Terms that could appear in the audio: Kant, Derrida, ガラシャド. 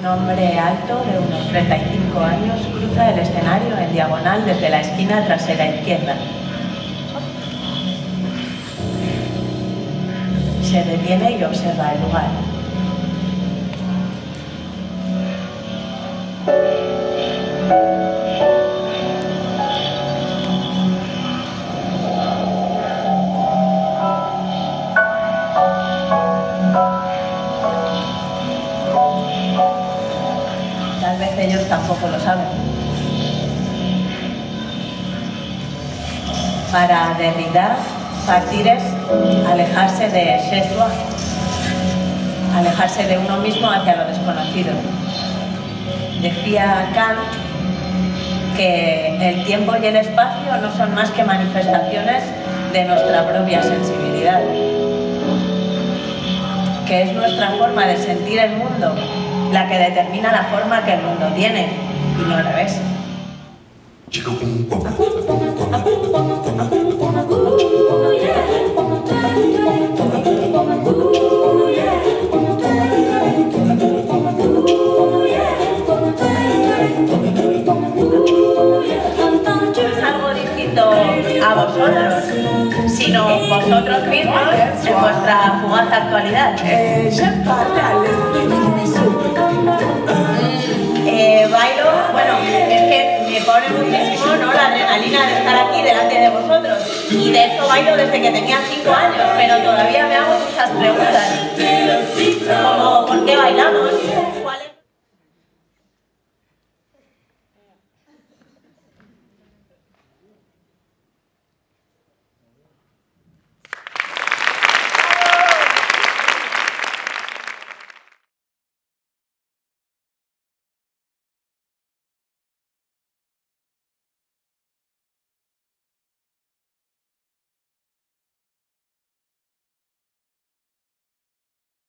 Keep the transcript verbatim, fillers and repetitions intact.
Un hombre alto de unos treinta y cinco años cruza el escenario en diagonal desde la esquina trasera izquierda. Se detiene y observa el lugar. Tal vez ellos tampoco lo saben. Para Derrida, partir es alejarse de soi, alejarse de uno mismo hacia lo desconocido. Decía Kant que el tiempo y el espacio no son más que manifestaciones de nuestra propia sensibilidad, que es nuestra forma de sentir el mundo la que determina la forma que el mundo tiene, y no al revés. A vosotros, sino vosotros mismos en vuestra fugaz actualidad. Eh, bailo, bueno, es que me pone muchísimo, ¿no?, la adrenalina de estar aquí delante de vosotros, y de hecho bailo desde que tenía cinco años, pero todavía me hago muchas preguntas, como ¿por qué bailamos? ¿Cuál es?